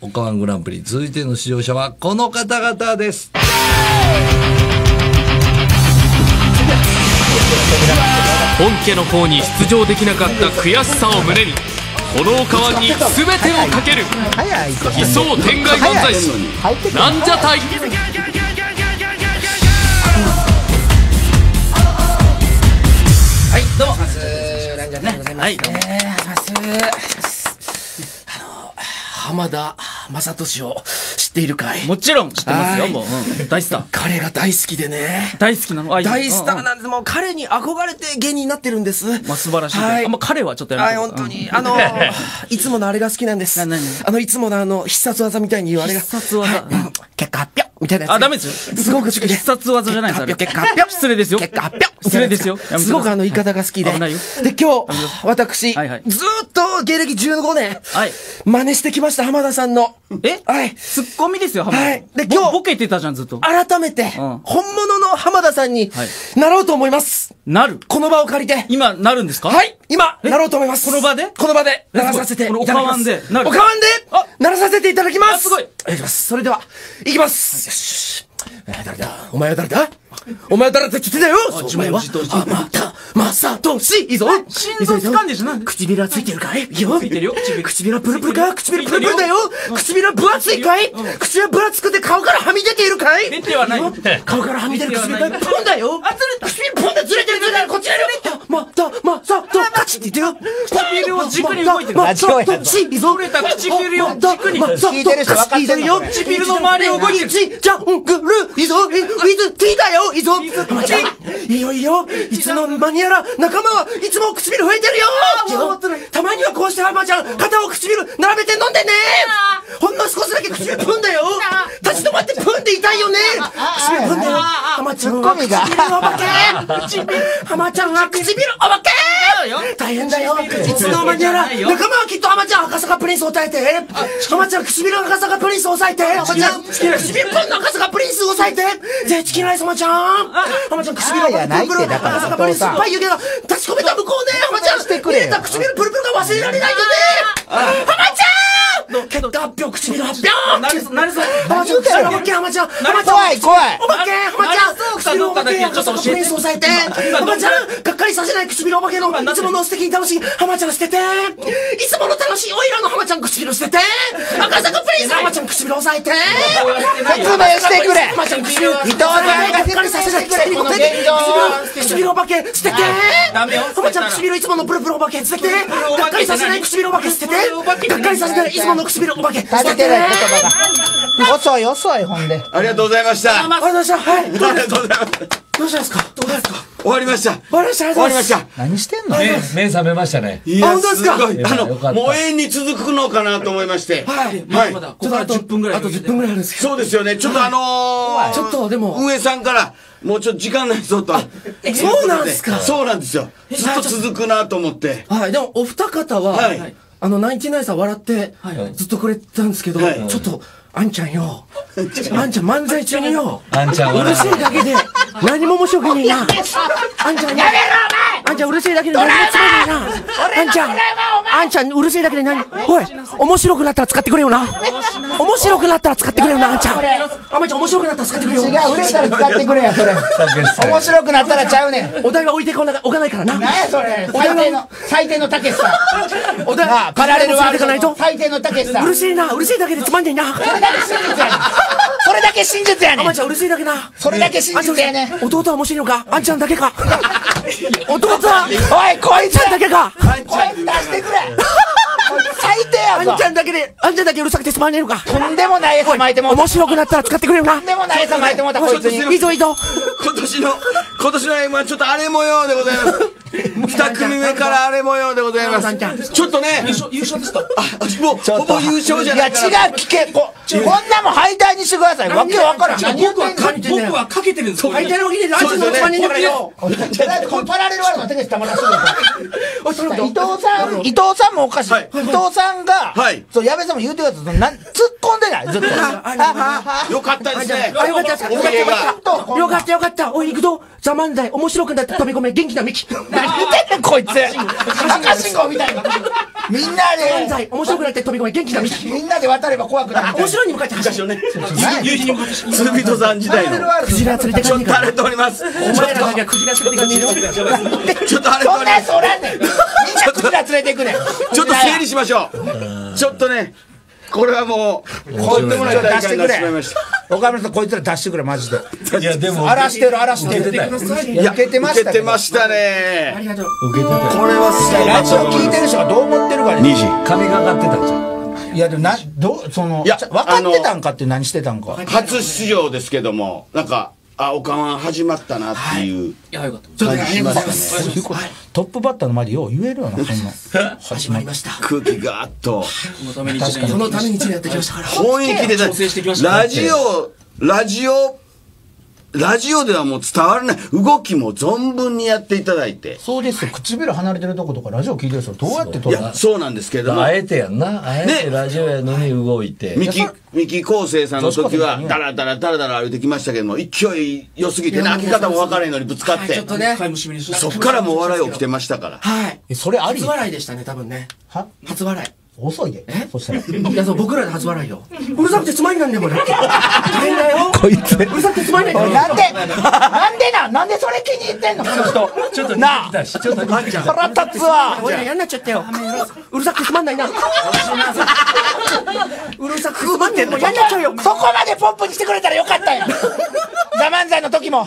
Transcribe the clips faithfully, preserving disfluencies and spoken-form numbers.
おかわんグランプリ、続いての出場者はこの方々です。本家の方に出場できなかった悔しさを胸に、このおかわんに全てをかける奇想天外漫才師なんじゃ隊。はい、どうもなんじゃ隊でございます。はい、お願いします。浜田雅俊を知っているかい？もちろん知ってますよ。もう大スター。彼が大好きでね。大好きなの？大スターなんです。もう彼に憧れて芸人になってるんです。まあ素晴らしい。あんま彼はちょっとやめて。はい、本当にあのいつものあれが好きなんです。あのいつものあの必殺技みたいに言うあれが。必殺技。結果発表みたいなやつ。あ、ダメですよ。すごく必殺技じゃないです。結果発表。失礼ですよ。結果発表。失礼ですよ。すごくあの言い方が好きで。危ないよ。で今日私ずーっと芸歴じゅうごねん真似してきました浜田さんの。え？はい。ツッコミですよ浜田さん。はい。で今日ボケてたじゃんずっと。改めて本物の浜田さんになろうと思います。なる。この場を借りて。今なるんですか？はい。今なろうと思います。この場で？この場でならさせていただきます。おかわんで。おかわんで。ならさせていただきます。すごい。お願いします。それではいきます。よし。誰だ？お前は誰だ？お前は誰だって言ってたよ。お前は浜田雅俊。いいぞ。心臓つかんでしょ。唇はついてるかい？いいよ。ついてるよ。唇はプルプルか？唇プルプルだよ。唇は分厚いかい？口は分厚くて顔からはみ出ているかい？出てはない。顔からはみ出る唇がポンだよ。あ、ずれた。唇ポンだ。ずれてるずれてる。こっちやる。またまさとカチって言ってよ。唇を軸に動いてる。またまた唇を軸に。聞いてる人分かってるよ。唇の周りを動いてる。じゃんぐるいぞ。ウィズティだよ。いいぞ。いいよいいよ。いつの間にやら仲間はいつも唇増えてるよ。たまにはこうして浜ちゃん肩を唇並べて飲んでね。ほんの少しだけ唇プンだよ。立ち止まってプンで痛いよね。唇プンだよ。浜ちゃんは唇お化け。浜ちゃんは唇お化け。大変だよ。いつの間にやら仲間はきっと浜ちゃん赤坂プリンスを耐えて。浜ちゃん唇赤坂プリンスを抑えて。浜ちゃん唇プンの赤坂プリンスを抑えて。ぜひチキンライス浜ちゃん。浜ちゃん唇がプルプル、赤坂プリンス酸っぱい湯気が立ち込めた向こうね。浜ちゃん見えた唇プルプルが忘れられないよね。浜ちゃん。結果発表、唇発表。なるぞなるぞ。浜ちゃん唇お化け。浜ちゃん怖い怖い。お化け浜ちゃん唇お化け赤坂プリンスを抑えて。浜ちゃんがっかりさせない唇お化けのいつもの素敵に楽しい浜ちゃん捨てて。いつもの楽しいオイラの浜ちゃん唇捨てて。赤坂プリンス浜ちゃん唇抑えて。説明してくれ。浜ちゃん唇伊藤さんがっかりさせない唇を捨てて。唇お化け捨てて。浜ちゃん唇いつものプルプルお化け捨てて。がっかりさせない唇お化け捨てて。がっかりさせないいつもの唇お化け捨てて。遅い遅いほんで。ありがとうございました。ありがとうございました。はい。ありがとうございます。どうしたんですか？どうですか？終わりました。終わりました。終わりました。何してんの？目覚めましたね。本当ですか？あのもう永遠に続くのかなと思いまして。はい。はい。まだここからじゅっぷんぐらい。あとじゅっぷんぐらいあるんですけど。そうですよね。ちょっとあのちょっとでも運営さんからもうちょっと時間ないぞと。そうなんですか？そうなんですよ。ずっと続くなと思って。はい。でもお二方はあのナインティナインさん笑ってずっとくれたんですけど、ちょっと。あんちゃんよ。あんちゃん漫才中によ。あんちゃんうるせえだけで何も面白くねえな。あんちゃんやめろお前。あんちゃんうるせえだけで何も面白くねえな。あんちゃんあんちゃんうるせえだけで何。おい面白くなったら使ってくれよな。面白くなったら使ってくれよなあんちゃん。あんちゃん面白くなったら使ってくれよ。違う売れたら使ってくれやそれ。面白くなったらちゃうねん。お題は置いてこなおかないからな。なんやそれ。最低の最低のたけしさん。お題はパラレルワールドないと。最低のたけしさん。うるせえなうるせえだけでつまんねえな。それだけ真実やねん。あんちゃんうるせえだけな。それだけ真実やねん。弟は面白いのか。あんちゃんだけか。弟はおいこいつだけか。こいつ出してくれ。最低やぞ。あんちゃんだけであんちゃんだけうるさくてつまんねえのか。とんでもない餌巻いても面白くなったら使ってくれよな。とんでもない餌巻いてもたこいつに。いいぞいいぞ。今年の今年の エムワン ちょっと荒れ模様でございます。二組目から荒れ模様でございます。ちょっとね優勝ですか。あもうほぼ優勝じゃないから。いや違う聞けこ。こんなもん敗退にしてください。わけわからん。僕はかけてるんですよ。敗退の起きてる。あいつの一番人気だよ。だってこれパラレルワールドの手口たまらんすぎる。伊藤さん、伊藤さんもおかしい。伊藤さんが、そう、矢部さんも言うてるやつ、突っ込んでない。ずっと。よかったですね。よかったです。よかったよかった。おい、行くぞ。ザ・漫才、面白くなって飛び込め、元気なミキ。何言ってんねん、こいつ。赤信号みたいな。みんなで。漫才、面白くなって飛び込め、元気なミキ。みんなで渡れば怖くなる。面白いに向かって走るね。夕日に向かって走る。鶴人さん時代の。クジラ連れてくる。ちょっと荒れております。お前らだけはクジラ連れてくる。ちょっと荒れております。そんなやつおらんねん。みんなクジラ連れてくねん。ちょっと整理しましょう。ちょっとね。これはもう、こんなもの出してくれ。岡村さん、こいつら出してくれ、マジで。いや、でも。荒らしてる、荒らしてる。受けてましたね。受けてましたね。ありがとう。受けてた。これはすごい。ラジオ聞いてる人はどう思ってるかね。にじ。神がかってたんじゃん。いや、でも、な、どう、その、分かってたんかって何してたんか。初出場ですけども、なんか、あ、おかん始まったなっていう。いや、よかった。感じしましたね。トップバッターの前でよう言えるよな、そんな。始まりました。空気がーっと。そのために一年、そのために一年やってきましたから。本気で調整してきました。ラジオ、ラジオ、ラジオではもう伝わらない。動きも存分にやっていただいて。そうですよ。唇離れてるとことかラジオ聞いてる人どうやって撮るの？いや、そうなんですけども。あえてやんな。あえてラジオやのに動いて。三木、三木昴生さんの時は、ダラダラダラダラ歩いてきましたけども、勢い良すぎてね、開け方も分からへんのにぶつかって。ちょっとね。そっからもう笑い起きてましたから。はい。それあり？初笑いでしたね、多分ね。は？初笑い。遅いで。え？そしたら。いや、そう、僕らで初笑いよ。うるさくてつまりなんだよ、これ。大変だよ。こいつ。うるさくてつまりなんだよ。なんで、なんでな、なんでそれ気に入ってんの、この人。ちょっと、なあ。ちょっと、腹立つわ。俺ら嫌になっちゃったよ。うるさくてつまんないな。うるさくてつまんない。もう嫌になっちゃうよ。そこまでポップにしてくれたらよかったよ。ザ・漫才の時も。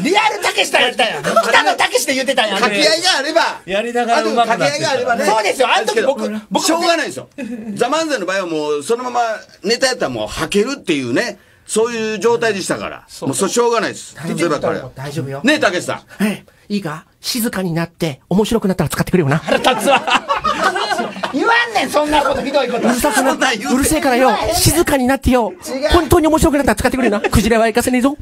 リアルたけしとやったよ。北野たけしで言ってたよ。掛け合いがあれば。やりながらうまくなって。掛け合いがあればね。そうですよ。あの時僕、僕は。しょうがないですよ。ザ・漫才の場合はもうそのままネタやったらもう吐けるっていうね、そういう状態でしたから。もうしょうがないです。大丈夫よ。ねえ、たけしさん。はい。いいか？静かになって、面白くなったら使ってくれよな。腹立つわ。言わんねん、そんなこと、ひどいこと。うるさくなった。うるせえからよ。静かになってよ。本当に面白くなったら使ってくれよな。クジラは行かせねえぞ。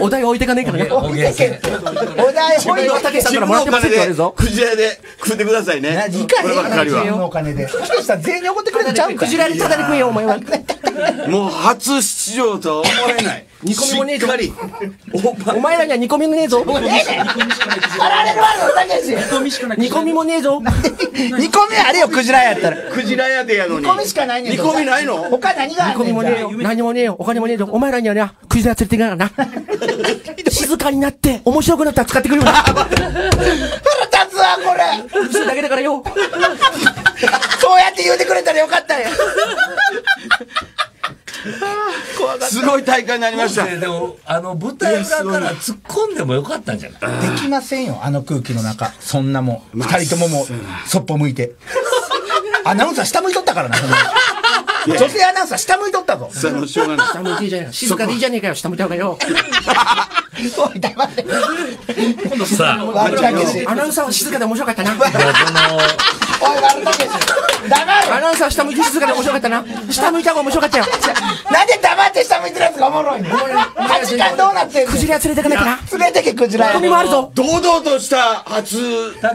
お題は置いてかねえからね。置いてけん。お題置いてかねえからもらってますって言われるぞ。クジラで食ってくださいね。いいかねえよ。自分のお金で。ひとしさん全員に怒ってくれるんちゃうか。クジラにただで食えよ、お前は。もう初出場とは思えない。煮込みもねえぞ。お前らには煮込みもねえぞ。ええねパラレルワールドの竹内。煮込みもねえぞ。煮込みあれよ、クジラやったら。クジラやでやのに。煮込みしかないねん。煮込みないの？他何があるの？煮込みもねえよ。何もねえよ。お金もねえぞ。お前らにはな、クジラ連れていかなかな。静かになって、面白くなったら使ってくれよな。腹立つわ、これ。うるせえだけだからよ。そうやって言うてくれたらよかったよ。すごい大会になりました。でもあの舞台裏から突っ込んでもよかったんじゃない？できませんよ、あの空気の中。そんなもん二人とももうそっぽ向いて。アナウンサー下向いとったからな。女性アナウンサー下向いとったぞ。下向いていいじゃねえか。静かでいいじゃねえかよ。下向いた方がよ。おい、黙って。今度さあ、アナウンサーは静かで面白かったな。おい、悪だけです。アナウンサー下向いて静かで面白かったな。下向いた方が面白かったよ。なんで黙って下向いてるやつがおもろいの？はちじかんどうなってんの？クジラ連れてかなきゃな。連れてけ、クジラ。ゴミもあるぞ。堂々とした初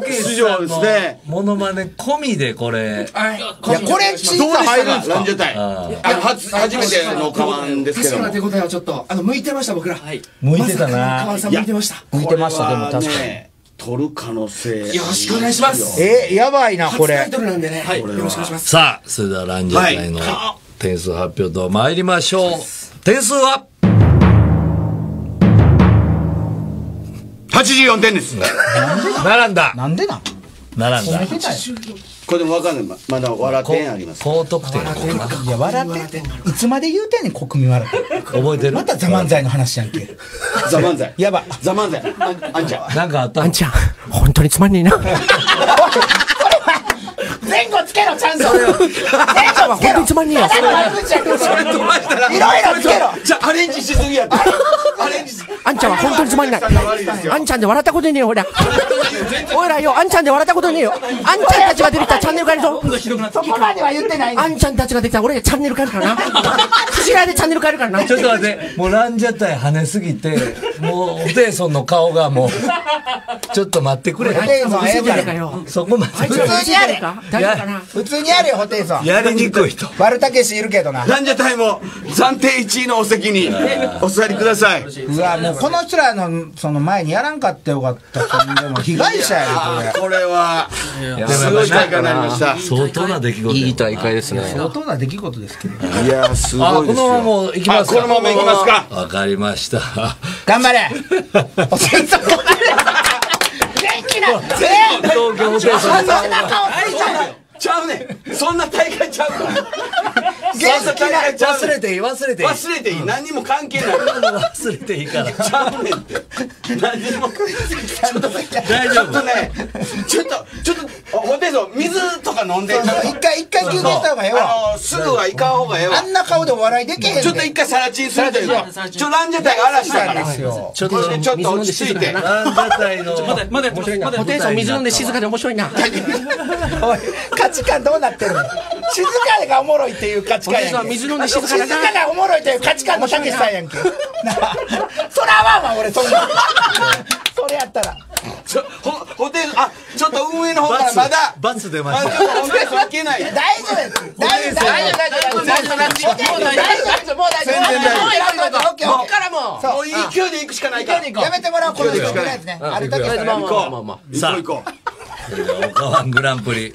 出場ですね。モノマネ込みでこれ。いや、これ審査入るんですか？初めてのカワンですけども。確かな手応えはちょっと、あの、向いてました、僕ら。向いてたな。カワンさん向いてました。向いてました、でも確かに。取る可能性。よろしくお願いします。え、やばいな、これ。初タイトルなんでね。はい、よろしくお願いします。さあ、それではランジャタイの点数発表と参りましょう。点数は !はちじゅうよん 点です。並んだ。なんでなん？並んだ。これでもわかんない。まだ笑点あります。高得点。いや、笑点。いつまで言うてんねん、国民笑点。覚えてる？またザ・漫才の話やんけ。ザ・漫才。やば。ザ・漫才。あんちゃん。なんかあった？あんちゃん、本当につまんねえな。これは、前後つけろ、ちゃんと。前後タは本当につまんねえよ。それ飛ばしたらいろいろつけろ。じゃあアレンジしすぎやって。アレンジ。あんちゃんは本当につまんない。あんちゃんで笑ったことねえよほら。おいらよ、あんちゃんで笑ったことねえよ。あんちゃんたちが出てきたらチャンネル変えるぞ。そこまでは言ってない。あんちゃんたちが出てきたら俺がチャンネル変えるからな。クジラでチャンネル変えるからな。ちょっと待って、もうランジャタイ跳ねすぎて、もうオテイソンの顔がもうちょっと待ってくれ。オテイソンはええからよ。そこまで。普通にやれ。普通にやれよホテイソン。やりにくいと。悪たけしいるけどな。ランジャタイも暫定いちいのお席にお座りください。うわもうこの人らのその前にやらんかったよかった。でも被害者やこれ。これはすごい大会になりました。相当な出来事。いい大会ですね。相当な出来事ですけど。いやすごいですよ。このまま行きますか。このまま行きますか。わかりました。頑張れ。おせんさん頑張れ。東京ホテイソンちゃうねん、そんな大会ちゃうから忘れていい忘れていい忘れていい、何にも関係ない、忘れていいからちゃうねんって、何にも大丈夫、ちょっとねちょっとちょっとホテイソン水とか飲んで一回一回休憩した方がええわ、すぐは行かん方がええわ、あんな顔でお笑いできへん、ちょっと一回サラチンするというか、ちょランジャタイが嵐だからちょっと落ち着いて、ランジャタイのまだホテイソン水飲んで静かで面白いな、価値観どうなってるの、静かがおもろいっていう価値観やんけ、水飲んで静かがおもろいという価値観のたけしさんやんけ、そらはわ俺そんなそれやったらちょホテイソン、あちょっと運営の方からまだバツ出ました、ホテイソンいけない、大丈夫です大丈夫大丈夫大丈夫大丈夫大丈夫もう大丈夫大丈夫もうからもう勢いでいくしかないからやめてもらおう、この勢いのやつね、あれだけさあ、おかわんグランプリ